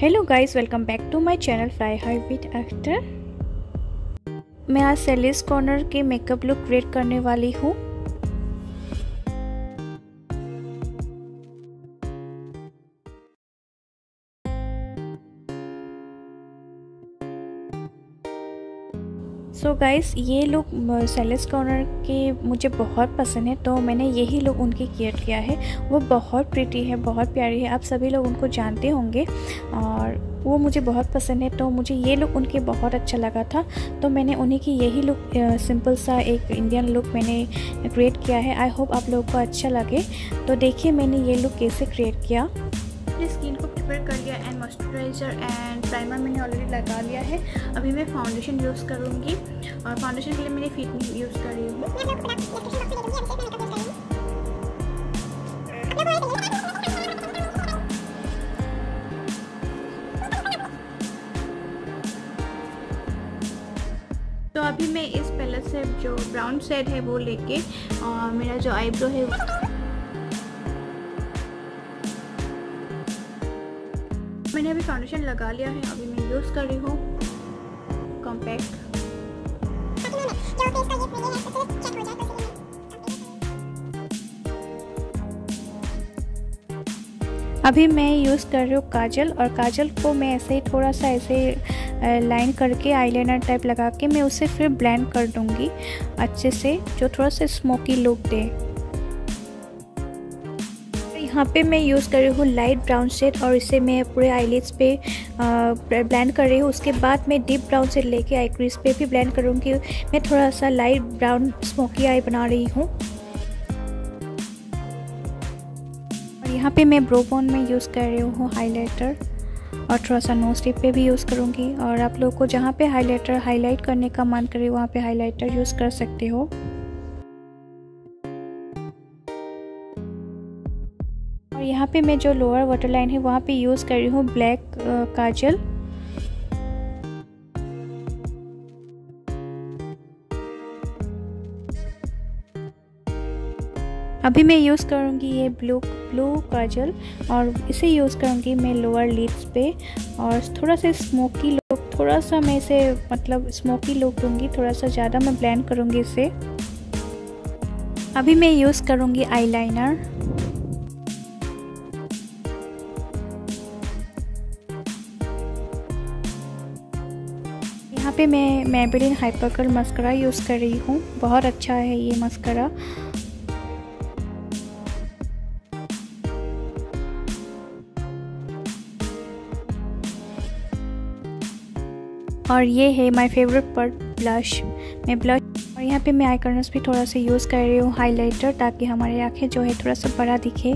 Hello guys, welcome back to my channel fly high with Akhtar. मैं आज शैलीज़ corner के makeup look create करने वाली हूँ। सो गाइस, ये लुक शैलीज़ कॉर्नर के मुझे बहुत पसंद है, तो मैंने यही लुक उनकी क्रिएट किया है। वो बहुत प्रिटी है, बहुत प्यारी है, आप सभी लोग उनको जानते होंगे और वो मुझे बहुत पसंद है। तो मुझे ये लुक उनके बहुत अच्छा लगा था, तो मैंने उन्हीं की यही लुक, सिंपल सा एक इंडियन लुक मैंने क्रिएट किया है। आई होप आप लोगों को अच्छा लगे। तो देखिए मैंने ये लुक कैसे क्रिएट किया। अपनी स्किन को प्रिपेयर कर लिया एंड मॉइस्चराइज़र एंड प्राइमर मैंने ऑलरेडी लगा लिया है। अभी मैं फाउंडेशन यूज़ करूँगी और फाउंडेशन के लिए मैंने फिट यूज़ कर रही हूँ। तो अभी मैं इस पैलेट से जो ब्राउन शेड है वो लेके और मेरा जो आईब्रो है मैंने अभी फाउंडेशन लगा लिया है। अभी मैं यूज़ कर रही हूँ कॉम्पैक्ट। अभी मैं यूज़ कर रही हूँ काजल, और काजल को मैं ऐसे ही थोड़ा सा ऐसे लाइन करके आईलाइनर टाइप लगा के मैं उसे फिर ब्लेंड कर दूँगी अच्छे से, जो थोड़ा सा स्मोकी लुक दे। यहाँ पे मैं यूज़ कर रही हूँ लाइट ब्राउन शेड और इसे मैं पूरे आईलिड्स पे ब्लेंड कर रही हूँ। उसके बाद मैं डीप ब्राउन शेड लेके आई क्रीज पे भी ब्लेंड करूँगी। मैं थोड़ा सा लाइट ब्राउन स्मोकी आई बना रही हूँ। और यहाँ पे मैं ब्रो बोन में यूज़ कर रही हूँ हाइलाइटर और थोड़ा सा नोज टिप पे भी यूज़ करूँगी। और आप लोग को जहाँ पे हाईलाइट करने का मन करे वहाँ पे हाईलाइटर यूज़ कर सकते हो। और यहाँ पे मैं जो लोअर वाटर लाइन है वहाँ पे यूज़ कर रही हूँ ब्लैक काजल। अभी मैं यूज़ करूँगी ये ब्लू काजल और इसे यूज़ करूँगी मैं लोअर लिड्स पे। और थोड़ा सा स्मोकी लुक, थोड़ा सा मैं इसे मतलब स्मोकी लुक दूँगी, थोड़ा सा ज़्यादा मैं ब्लेंड करूँगी इसे। अभी मैं यूज़ करूँगी आईलाइनर। यहाँ पे मैं मेबेलिन हाइपरकर्ल मस्करा यूज़ कर रही हूँ, बहुत अच्छा है ये मस्करा। और ये है माय फेवरेट पार्ट, ब्लश। मैं ब्लश और यहाँ पे मैं आई कर्नर्स भी थोड़ा सा यूज़ कर रही हूँ हाइलाइटर, ताकि हमारी आँखें जो है थोड़ा सा बड़ा दिखे।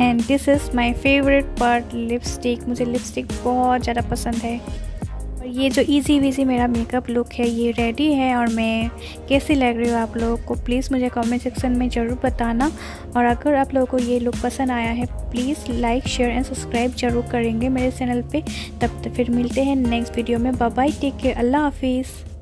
And this is my favourite part, lipstick. मुझे लिपस्टिक बहुत ज़्यादा पसंद है। और ये जो इजी वीजी मेरा मेकअप लुक है ये रेडी है। और मैं कैसी लग रही हूँ आप लोगों को प्लीज़ मुझे कमेंट सेक्शन में ज़रूर बताना। और अगर आप लोगों को ये लुक पसंद आया है please like share and subscribe ज़रूर करेंगे मेरे चैनल पे। तब तक फिर मिलते हैं नेक्स्ट वीडियो में। बाय बाय, टेक केयर, अल्लाह हाफिज़।